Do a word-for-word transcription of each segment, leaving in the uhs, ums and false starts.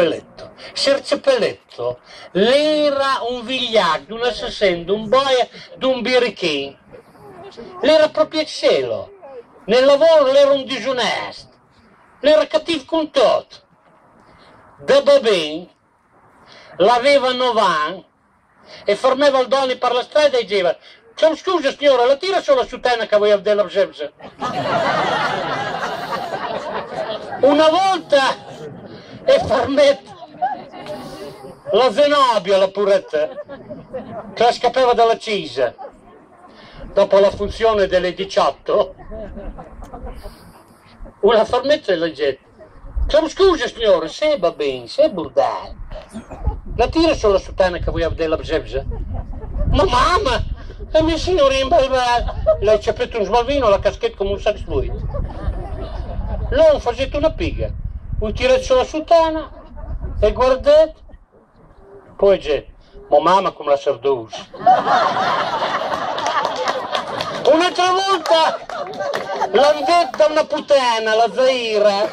Ciappelletto. Ser Ciappelletto l'era un vigliacco, un assassino, un boia, un birichino. L'era proprio cielo. Nel lavoro l'era un disonesto. L'era cattivo con tutto. Da bambino l'aveva novanta e fermava il doni per la strada e diceva: "Ciao, scusa signora, la tira sulla sutana che voi avete la presenza?" Una volta e fermetta la Zenobia, la puretta, che scappava dalla Cisa. Dopo la funzione delle diciotto, una fermetta le diceva: "Ciao, scusa signore, se va bene, se burdale, la tira sulla sutana che voi avete la presenza?" "Ma mamma! E mia signorina, lei ci ha fatto un smalvino, la caschetta come un sax fluid." Lei non facete una piga, un tiretto la sutana e guardate, poi dice: "Ma mamma come la sardusa." Un'altra volta l'hanno detta una puttana, la Zaira.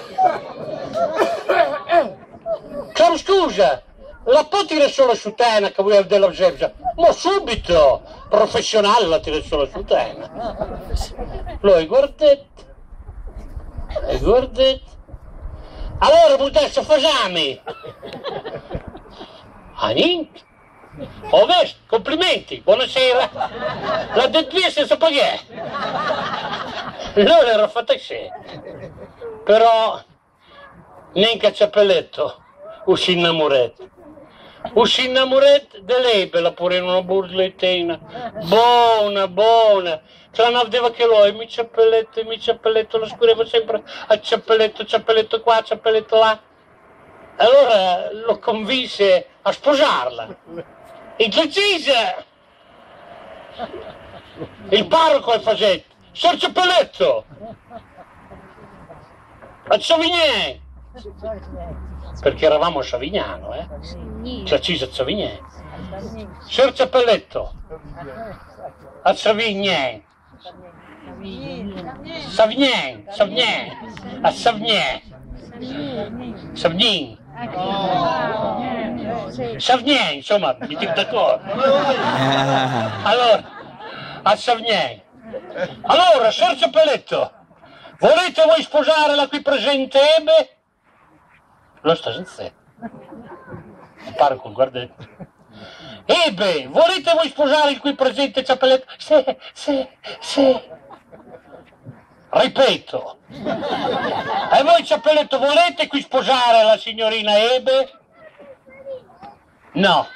"Ciao, scusa, la può tirare sulla sutana che vuoi della Zebza?" "Ma subito, professionale, la tira sulla sutana." Lui guardate, e guardate. "Allora buttasse fasami." "Ah, niente. Ho visto, complimenti, buonasera. La dettia senza pagare." Allora era fatta così. Però, neanche a Ciappelletto, uscì innamorato. Uscì innamorato di lei, bella pure in una burlettina, buona, buona, che la aveva che lui, mi Ciappelletto, mi Ciappelletto, lo scriveva sempre a Ciappelletto, Ciappelletto qua, Ciappelletto là. Allora lo convinse a sposarla. E decise, il parroco è facetto: "Ser Ciappelletto, a Savignano." Perché eravamo a Savignano, eh? C'è Cisa Savignè. "Ser Ciappelletto, a Savignè." Savignè, Savignè, a Savignè. Savignè. Savignè, insomma, mi dico d'accordo. Allora, a Savignè. "Allora, Ser Ciappelletto, volete voi sposare la qui presente Ebe?" Lo sta senza il parco, guardate. "Ebe, volete voi sposare il qui presente Ciappelletto?" "Sì, sì, sì." "Ripeto, e voi Ciappelletto volete qui sposare la signorina Ebe?" "No."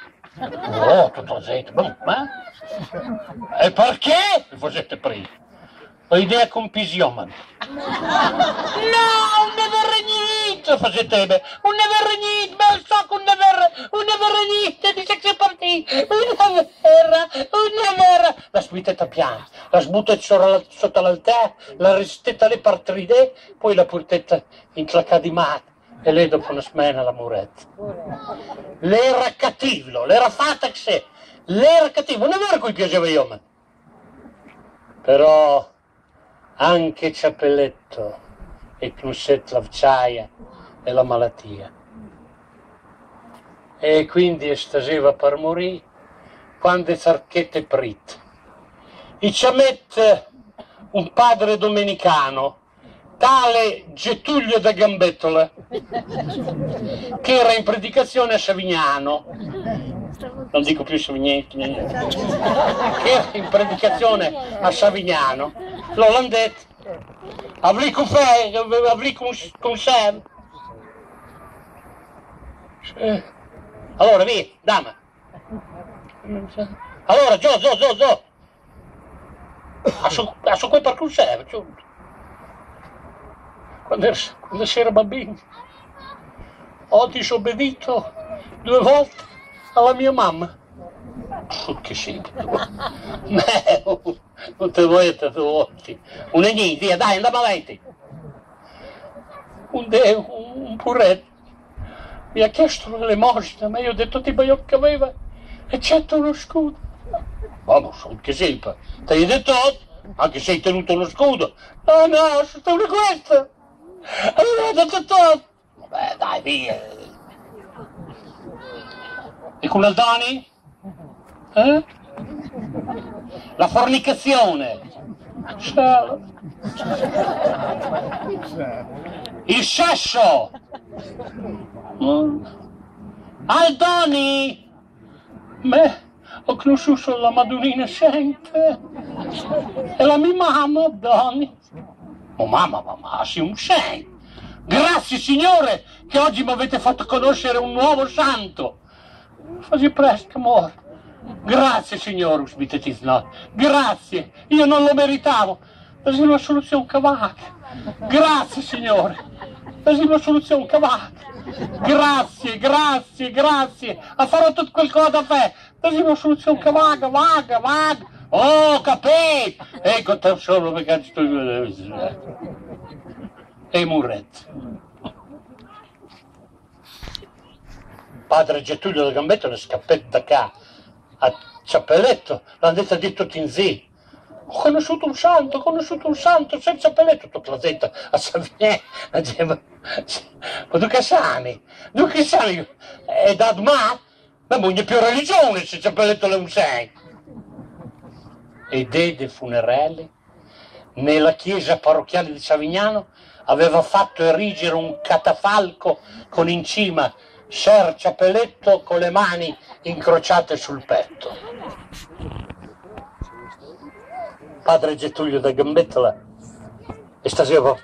"Oh, tutto zitto, ma? E perché?" "Vi facete prima." "Ho idea con Pisioman." "No, non vorrei niente." Facete bene, un neverrenit, ma so che un never, un neverrenit dice che è partito, una verra, una verra. La sbuitetta piano, la sbuttetta sotto l'altare, la ristetta le partridè, poi la portetta in clacca di mare, e lei dopo una smena la muretta. L'era cattivo, l'era fatta che se, l'era cattivo, non è vero che piaceva io, ma. Però anche Ciappelletto e Clusset l'avciaia e la malattia. E quindi estaseva per morire quando zarchette prit. I ciamet un padre domenicano, tale Getulio da Gambettola, che era in predicazione a Savignano, non dico più Savignano, che era in predicazione a Savignano, l'olandese, avlico fai, avlico con servo. "Allora, via, dama. Allora, giù, giù, giù, giù. A su, a su quel percorso serve, giù." Quando, era, quando si era bambino, ho disobbedito due volte alla mia mamma. Oh, che scempio. Non te vuoi te volte. Un egnì, via, dai, andiamo avanti. Un, de, un, un purretto mi ha chiesto l'elemosina, ma io ho detto ti bagliò che aveva, eccetto uno scudo. "Vamo, sono che sempre, ti hai detto, anche se hai tenuto uno scudo." "No, no, sono una questa." "Allora ho detto, vabbè, dai, via." E con Aldani? Eh? La fornicazione, il scesso. Aldani! Beh, ho conosciuto la Madurina sempre e la mia mamma Aldani. Oh mamma, mamma, sei un saint! Grazie Signore che oggi mi avete fatto conoscere un nuovo santo. Fasi presto, amore. Grazie Signore, grazie, io non lo meritavo, ma è una soluzione cavata. Grazie Signore, è una soluzione cavata. Grazie, grazie, grazie, a farò tutto quel cosa da te, ma è una soluzione cavata, vaga, vaga. Oh, capito? Ecco, te solo perché sto e Murret. Padre Getulio da Gambettola scappò da casa. A Ciappelletto l'hanno detto di tutti in zì. Ho conosciuto un santo, ho conosciuto un santo, Ser Ciappelletto, tutta la zetta a Savignano. Ma tu che sani? Tu che sani? E da domani? Ma non è più religione se Ciappelletto è un santo. E dei dei funerelli, nella chiesa parrocchiale di Savignano, aveva fatto erigere un catafalco con in cima Ser Ciappelletto con le mani incrociate sul petto. Padre Getulio da Gambettola, e stasera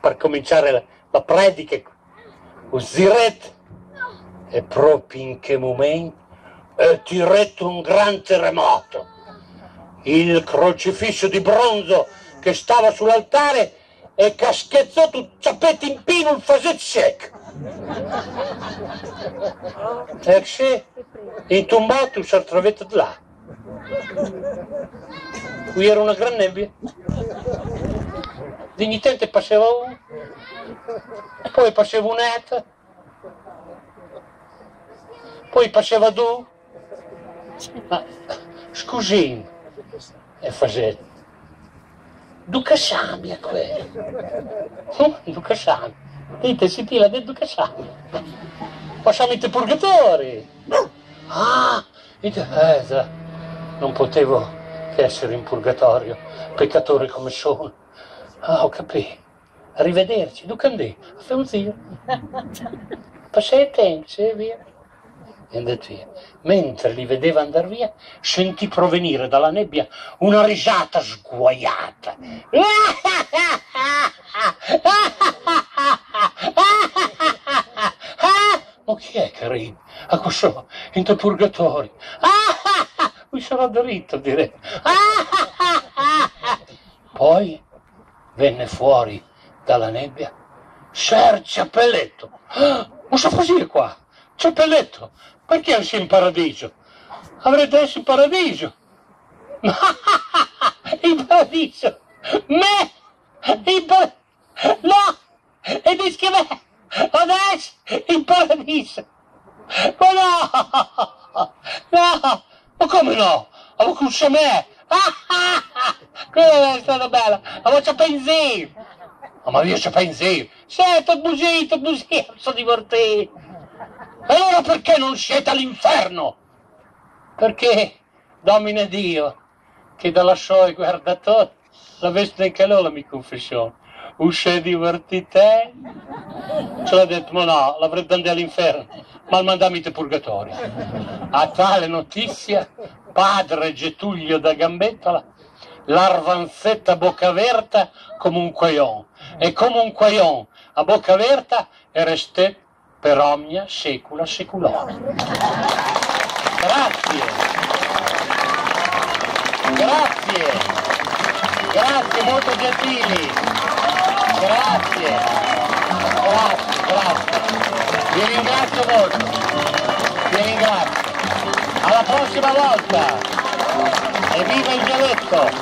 per cominciare la, la predica, usirete, e proprio in che momento è tirato un gran terremoto. Il crocifisso di bronzo che stava sull'altare e che schiazzò tutti i ciappetti in pino il fasetto secco. E se intombato si è trovato là. Qui era una gran nebbia. Dignitente passava uno, poi passava un'altra, poi passava due. Ma scusi, e facete. Duca Samia quello. Duca Samia. Dite, senti, l'ha detto che sa. Passiamo in te purgatori. Ah, eh, non potevo che essere in purgatorio, peccatore come sono. Ah, ho capito. Arrivederci, Ducandì, fai un zio. Passai il tempo, e via. E andato via. Mentre li vedeva andare via, sentì provenire dalla nebbia una risata sguaiata. Ma chi è carino? A questo, in te purgatori. Ah, ah, ah, mi sarà dritto, direi. Ah, ah, ah. Poi venne fuori dalla nebbia Ser Ciappelletto. Ah, ma so così qua? Ciappelletto, perché non sei in paradiso? Avrete essere in paradiso. Ah, ah, ah, in paradiso. Me, in paradiso. No, e dici che me, adesso, in paradiso. Ma no, no, ma come no? Avevo cuscio me. Ah, ah, ah. Quella è stata bella, avevo c'è pensiero. Oh, ma io c'è pensiero. Sì, t'ho buggito, buggito, sono divertito. Allora perché non siete all'inferno? Perché, domine Dio, che dalla sua guardatore, la veste anche loro mi confessione. Uscì divertite? Ce l'ha detto, ma no, l'avrebbe andato all'inferno, ma il mandami te purgatorio. A tale notizia, padre Getulio da Gambettola, l'arvanzetta a bocca aperta come un quaion, e come un quaion a bocca aperta e restè per omnia secula seculare. Grazie. Grazie. Grazie, molto gentili. Grazie, grazie, grazie, vi ringrazio molto, vi ringrazio, alla prossima volta, e viva il dialetto!